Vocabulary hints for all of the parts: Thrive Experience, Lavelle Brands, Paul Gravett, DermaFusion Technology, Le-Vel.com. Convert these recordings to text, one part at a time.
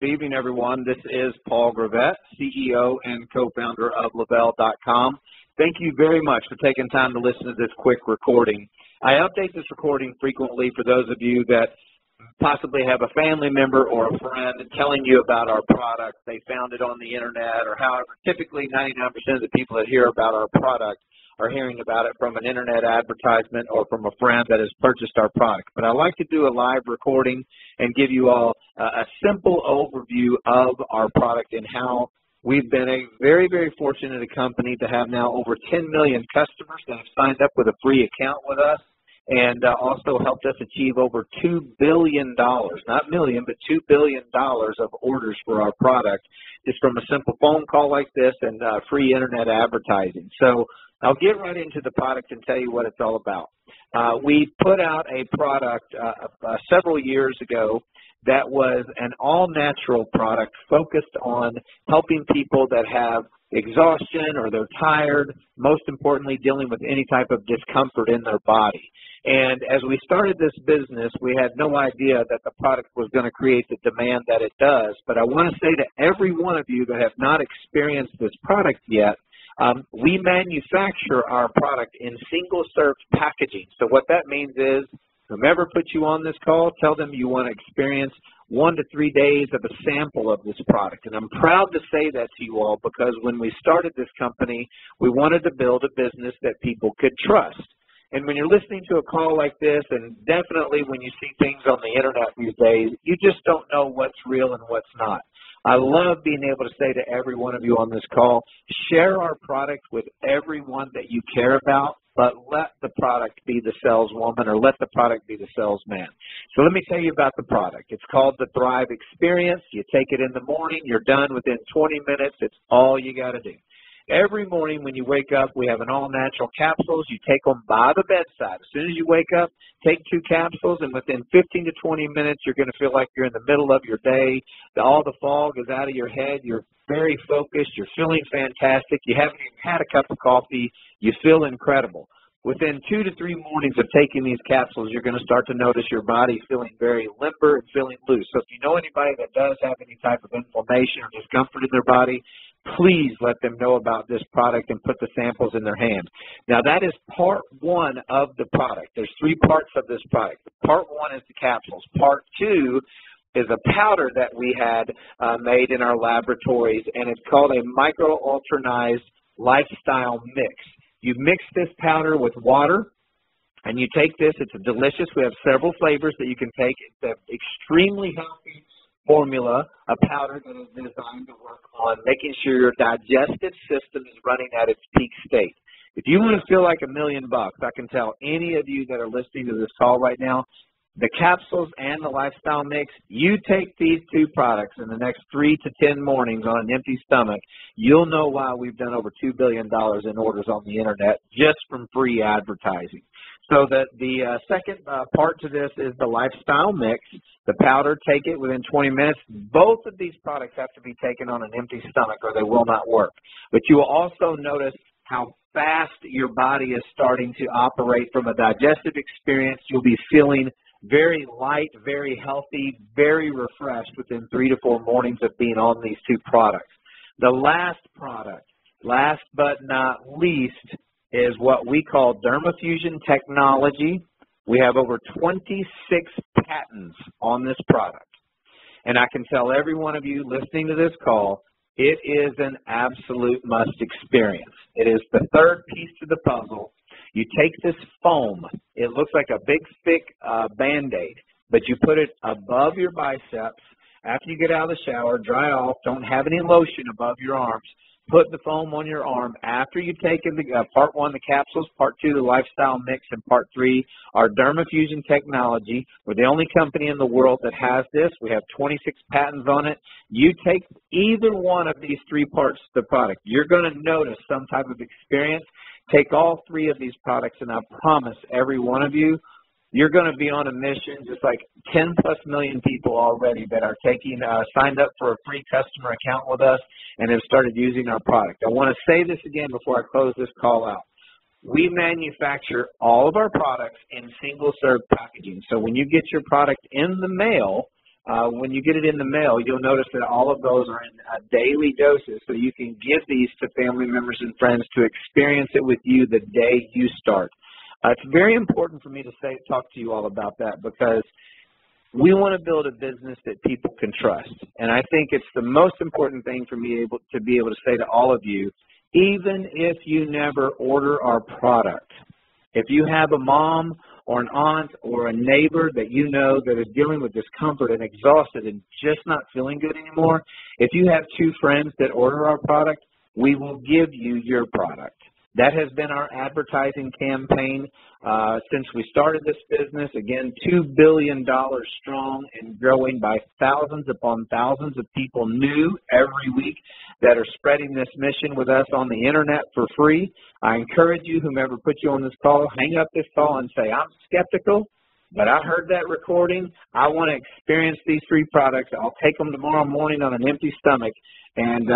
Good evening, everyone. This is Paul Gravett, CEO and co-founder of Le-Vel.com. Thank you very much for taking time to listen to this quick recording. I update this recording frequently for those of you that possibly have a family member or a friend telling you about our product. They found it on the internet or however. Typically, 99% of the people that hear about our product are hearing about it from an internet advertisement or from a friend that has purchased our product. But I like to do a live recording and give you all a simple overview of our product and how we've been a very, very fortunate company to have now over 10 million customers that have signed up with a free account with us, and also helped us achieve over $2 billion, not million, but $2 billion of orders for our product just from a simple phone call like this and free internet advertising. So I'll get right into the product and tell you what it's all about. We put out a product several years ago that was an all-natural product focused on helping people that have exhaustion or they're tired, most importantly dealing with any type of discomfort in their body. And as we started this business, we had no idea that the product was going to create the demand that it does. But I want to say to every one of you that have not experienced this product yet, we manufacture our product in single-serve packaging. So what that means is whomever puts you on this call, tell them you want to experience 1 to 3 days of a sample of this product. And I'm proud to say that to you all because when we started this company, we wanted to build a business that people could trust. And when you're listening to a call like this, and definitely when you see things on the internet these days, you just don't know what's real and what's not. I love being able to say to every one of you on this call, share our product with everyone that you care about, but let the product be the saleswoman or let the product be the salesman. So let me tell you about the product. It's called the Thrive Experience. You take it in the morning. You're done within 20 minutes. It's all you got to do. Every morning when you wake up, we have an all-natural capsules. You take them by the bedside. As soon as you wake up, take 2 capsules, and within 15 to 20 minutes, you're going to feel like you're in the middle of your day. All the fog is out of your head. You're very focused. You're feeling fantastic. You haven't even had a cup of coffee. You feel incredible. Within 2 to 3 mornings of taking these capsules, you're going to start to notice your body feeling very limber and feeling loose. So if you know anybody that does have any type of inflammation or discomfort in their body, please let them know about this product and put the samples in their hand. Now, that is part one of the product. There's 3 parts of this product. Part one is the capsules. Part two is a powder that we had made in our laboratories, and it's called a micro-alternized lifestyle mix. You mix this powder with water, and you take this. It's delicious. We have several flavors that you can take. It's an extremely healthy formula, a powder that is designed to work on making sure your digestive system is running at its peak state. If you want to feel like $1 million bucks, I can tell any of you that are listening to this call right now, the capsules and the lifestyle mix, you take these 2 products in the next 3 to 10 mornings on an empty stomach, you'll know why we've done over $2 billion in orders on the internet just from free advertising. So the second part to this is the lifestyle mix, the powder, take it within 20 minutes. Both of these products have to be taken on an empty stomach or they will not work. But you will also notice how fast your body is starting to operate from a digestive experience. You'll be feeling very light, very healthy, very refreshed within 3 to 4 mornings of being on these 2 products. The last product, last but not least, is what we call DermaFusion Technology. We have over 26 patents on this product. And I can tell every one of you listening to this call, it is an absolute must experience. It is the third piece to the puzzle. You take this foam, it looks like a big, thick Band-Aid, but you put it above your biceps. After you get out of the shower, dry off, don't have any lotion above your arms, put the foam on your arm. After you've taken the, part one, the capsules, part two, the lifestyle mix, and part three, our DermaFusion Technology. We're the only company in the world that has this. We have 26 patents on it. You take either one of these 3 parts of the product. You're going to notice some type of experience. Take all 3 of these products, and I promise every one of you, you're going to be on a mission, just like 10+ million people already that are taking, signed up for a free customer account with us and have started using our product. I want to say this again before I close this call out. We manufacture all of our products in single-serve packaging. So when you get your product in the mail, When you get it in the mail, you'll notice that all of those are in daily doses, so you can give these to family members and friends to experience it with you the day you start. It's very important for me to talk to you all about that, because we want to build a business that people can trust. And I think it's the most important thing for me to be able to say to all of you, even if you never order our product, if you have a mom or an aunt or a neighbor that you know that is dealing with discomfort and exhausted and just not feeling good anymore, if you have two friends that order our product, we will give you your product. That has been our advertising campaign since we started this business. Again, $2 billion strong and growing by thousands upon thousands of people new every week that are spreading this mission with us on the internet for free. I encourage you, whomever put you on this call, hang up this call and say, I'm skeptical, but I heard that recording. I want to experience these free products. I'll take them tomorrow morning on an empty stomach. And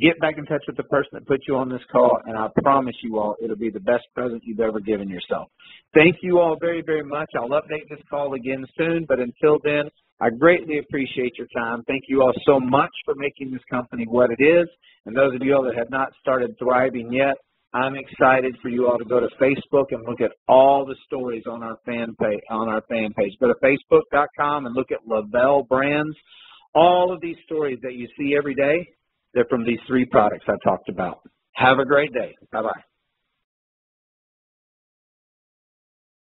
get back in touch with the person that put you on this call, and I promise you all it'll be the best present you've ever given yourself. Thank you all very, very much. I'll update this call again soon, but until then, I greatly appreciate your time. Thank you all so much for making this company what it is. And those of you all that have not started thriving yet, I'm excited for you all to go to Facebook and look at all the stories on our fan page. Go to Facebook.com and look at Lavelle Brands. All of these stories that you see every day, they're from these three products I talked about. Have a great day. Bye-bye.